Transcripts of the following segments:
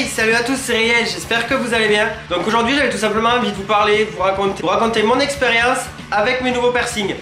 Hey, salut à tous, c'est Riel, j'espère que vous allez bien. Donc aujourd'hui j'avais tout simplement envie de vous parler, vous raconter mon expérience avec mes nouveaux piercings.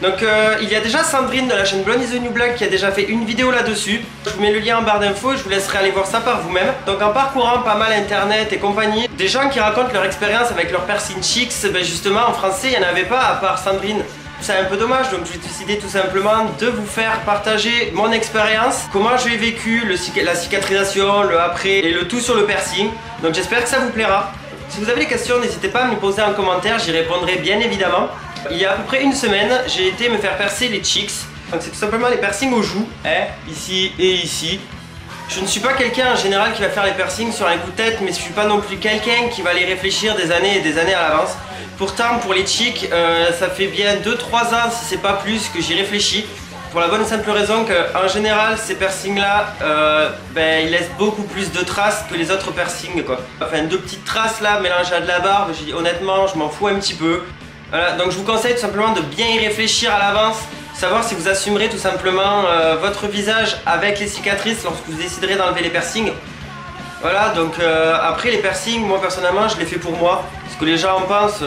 Donc il y a déjà Sandrine de la chaîne Blood is the New Black qui a déjà fait une vidéo là-dessus. Je vous mets le lien en barre d'infos, je vous laisserai aller voir ça par vous-même. Donc en parcourant pas mal internet et compagnie, des gens qui racontent leur expérience avec leur piercing chicks, ben justement en français il n'y en avait pas à part Sandrine. C'est un peu dommage, donc j'ai décidé tout simplement de vous faire partager mon expérience, comment j'ai vécu la cicatrisation, le après et le tout sur le piercing. Donc j'espère que ça vous plaira. Si vous avez des questions, n'hésitez pas à me les poser en commentaire, j'y répondrai bien évidemment. Il y a à peu près une semaine, j'ai été me faire percer les cheeks. Donc c'est tout simplement les piercings aux joues, hein, ici et ici. Je ne suis pas quelqu'un en général qui va faire les piercings sur un coup de tête, mais je ne suis pas non plus quelqu'un qui va les réfléchir des années et des années à l'avance. Pourtant, pour les cheeks, ça fait bien 2-3 ans, si c'est pas plus, que j'y réfléchis. Pour la bonne simple raison qu'en général, ces piercings-là, ils laissent beaucoup plus de traces que les autres piercings, quoi. Enfin, deux petites traces là, mélangées à de la barbe, je dis honnêtement, je m'en fous un petit peu. Voilà, donc je vous conseille tout simplement de bien y réfléchir à l'avance, savoir si vous assumerez tout simplement votre visage avec les cicatrices lorsque vous déciderez d'enlever les piercings. Voilà, donc après les piercings, moi personnellement je les fais pour moi. Ce que les gens en pensent,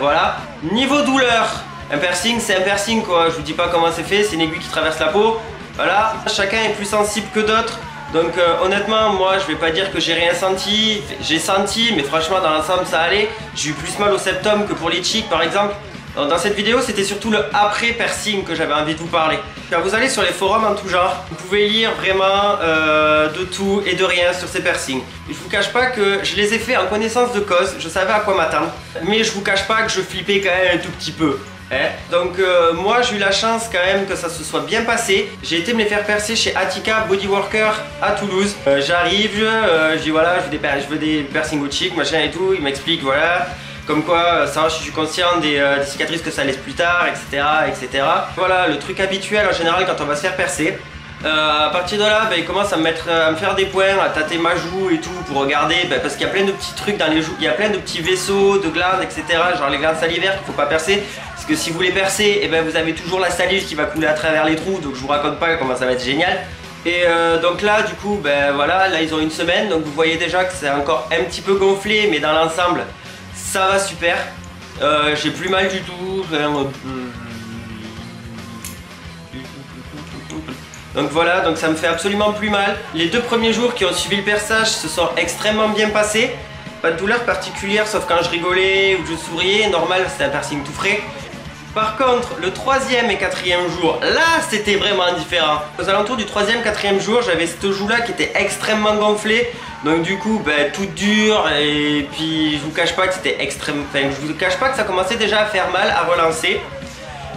voilà. Niveau douleur, un piercing c'est un piercing quoi, je vous dis pas comment c'est fait, c'est une aiguille qui traverse la peau. Voilà, chacun est plus sensible que d'autres. Donc honnêtement, moi je vais pas dire que j'ai rien senti. J'ai senti, mais franchement dans l'ensemble ça allait. J'ai eu plus mal au septum que pour les cheeks par exemple. Dans cette vidéo, c'était surtout le après piercing que j'avais envie de vous parler. Quand vous allez sur les forums en tout genre, vous pouvez lire vraiment de tout et de rien sur ces piercings. Je vous cache pas que je les ai fait en connaissance de cause, je savais à quoi m'attendre, mais je vous cache pas que je flippais quand même un tout petit peu. Hein. Donc moi j'ai eu la chance quand même que ça se soit bien passé. J'ai été me les faire percer chez Atyka Bodyworker à Toulouse. J'arrive, je dis voilà, je veux des piercings aux cheeks, machin et tout, il m'explique voilà. Comme quoi, ça, je suis conscient des cicatrices que ça laisse plus tard, etc., etc. Voilà, le truc habituel en général quand on va se faire percer. À partir de là, il commence à me faire des points, à tâter ma joue et tout pour regarder, parce qu'il y a plein de petits trucs dans les joues, il y a plein de petits vaisseaux, de glandes, etc. Genre les glandes salivaires qu'il ne faut pas percer, parce que si vous les percez, et vous avez toujours la salive qui va couler à travers les trous, donc je vous raconte pas comment ça va être génial. Et donc là, du coup, voilà, là ils ont une semaine, donc vous voyez déjà que c'est encore un petit peu gonflé, mais dans l'ensemble, ça va super, j'ai plus mal du tout. Donc voilà, donc ça me fait absolument plus mal. Les deux premiers jours qui ont suivi le perçage se sont extrêmement bien passés. Pas de douleur particulière sauf quand je rigolais ou que je souriais, normal, c'était un piercing tout frais. Par contre, le troisième et quatrième jour, là c'était vraiment différent. Aux alentours du troisième, quatrième jour, j'avais cette joue là qui était extrêmement gonflée. Donc du coup, tout dur et puis je vous cache pas que c'était extrême. Enfin, je vous cache pas que ça commençait déjà à faire mal, à relancer.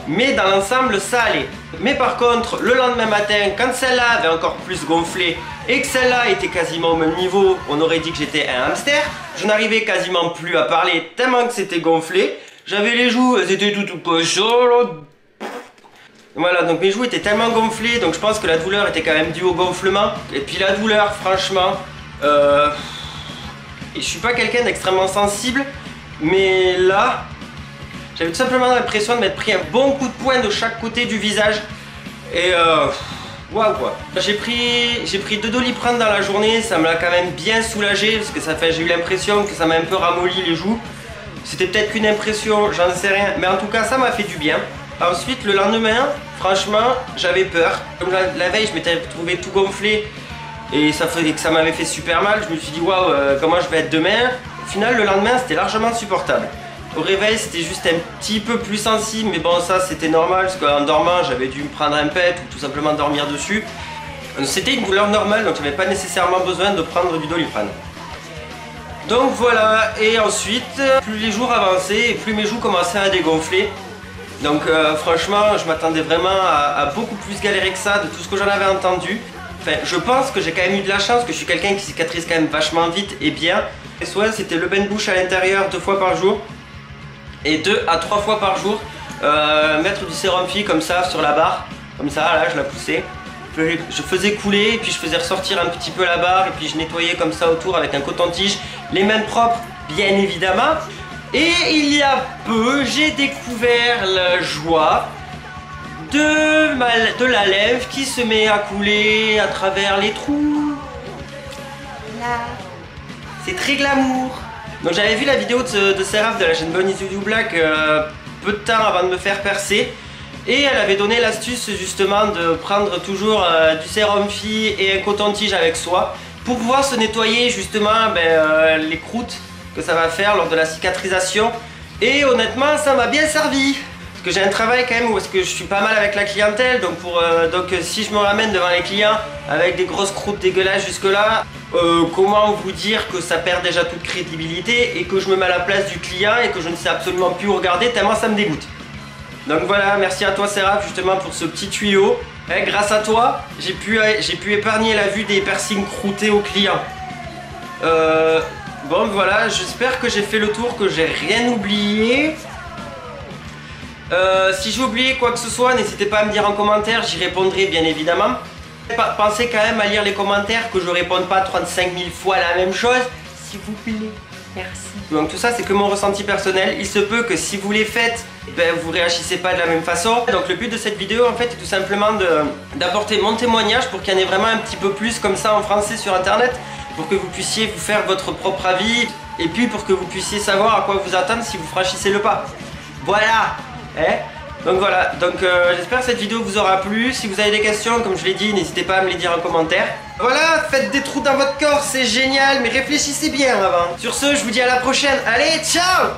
Mais dans l'ensemble, ça allait. Mais par contre, le lendemain matin, quand celle-là avait encore plus gonflé et que celle-là était quasiment au même niveau, on aurait dit que j'étais un hamster. Je n'arrivais quasiment plus à parler tellement que c'était gonflé. J'avais les joues, elles étaient tout pochées. Voilà, donc mes joues étaient tellement gonflées, donc je pense que la douleur était quand même due au gonflement. Et puis la douleur, franchement, je suis pas quelqu'un d'extrêmement sensible, mais là, j'avais tout simplement l'impression de m'être pris un bon coup de poing de chaque côté du visage. Et waouh quoi. J'ai pris 2 Doliprane dans la journée, ça me l'a quand même bien soulagé, parce que ça fait, j'ai eu l'impression que ça m'a un peu ramolli les joues. C'était peut-être qu'une impression, j'en sais rien, mais en tout cas ça m'a fait du bien. Ensuite le lendemain, franchement, j'avais peur. Comme la veille je m'étais retrouvé tout gonflé et ça faisait que ça m'avait fait super mal. Je me suis dit waouh, comment je vais être demain. Au final le lendemain c'était largement supportable. Au réveil c'était juste un petit peu plus sensible, mais bon ça c'était normal parce qu'en dormant j'avais dû me prendre un pet ou tout simplement dormir dessus. C'était une douleur normale donc j'avais pas nécessairement besoin de prendre du Doliprane. Donc voilà, et ensuite, plus les jours avançaient, plus mes joues commençaient à dégonfler. Donc franchement, je m'attendais vraiment à beaucoup plus galérer que ça, de tout ce que j'en avais entendu. Enfin, je pense que j'ai quand même eu de la chance, que je suis quelqu'un qui cicatrise quand même vachement vite et bien. Les soins, c'était le bain-bouche à l'intérieur 2 fois par jour, et 2 à 3 fois par jour. Mettre du sérum fille comme ça, sur la barre, comme ça, là, je la poussais. Je faisais couler, et puis je faisais ressortir un petit peu la barre, et puis je nettoyais comme ça autour avec un coton-tige, les mains propres, bien évidemment. Et il y a peu, j'ai découvert la joie de la lèvre qui se met à couler à travers les trous. Voilà. C'est très glamour. Donc j'avais vu la vidéo de Seraf de la chaîne Blood is the New Black peu de temps avant de me faire percer. Et elle avait donné l'astuce justement de prendre toujours du sérum fille et un coton-tige avec soi pour pouvoir se nettoyer justement les croûtes que ça va faire lors de la cicatrisation. Et honnêtement ça m'a bien servi. Parce que j'ai un travail quand même où est-ce que je suis pas mal avec la clientèle. Donc, si je me ramène devant les clients avec des grosses croûtes dégueulasses jusque là, comment vous dire que ça perd déjà toute crédibilité et que je me mets à la place du client et que je ne sais absolument plus où regarder tellement ça me dégoûte. Donc voilà, merci à toi Seraf justement pour ce petit tuyau. Hein, grâce à toi, j'ai pu épargner la vue des piercings croûtés aux clients. Bon voilà, j'espère que j'ai fait le tour, que j'ai rien oublié. Si j'ai oublié quoi que ce soit, n'hésitez pas à me dire en commentaire, j'y répondrai bien évidemment. Pensez quand même à lire les commentaires, que je ne réponde pas 35 000 fois la même chose. S'il vous plaît. Merci. Donc tout ça c'est que mon ressenti personnel, il se peut que si vous les faites, vous réagissez pas de la même façon. Donc le but de cette vidéo en fait est tout simplement d'apporter mon témoignage pour qu'il y en ait vraiment un petit peu plus comme ça en français sur internet, pour que vous puissiez vous faire votre propre avis et puis pour que vous puissiez savoir à quoi vous attendre si vous franchissez le pas. Voilà. Donc voilà, j'espère que cette vidéo vous aura plu. Si vous avez des questions, comme je l'ai dit, n'hésitez pas à me les dire en commentaire. Voilà, faites des trous dans votre corps, c'est génial, mais réfléchissez bien avant. Sur ce, je vous dis à la prochaine, allez, ciao.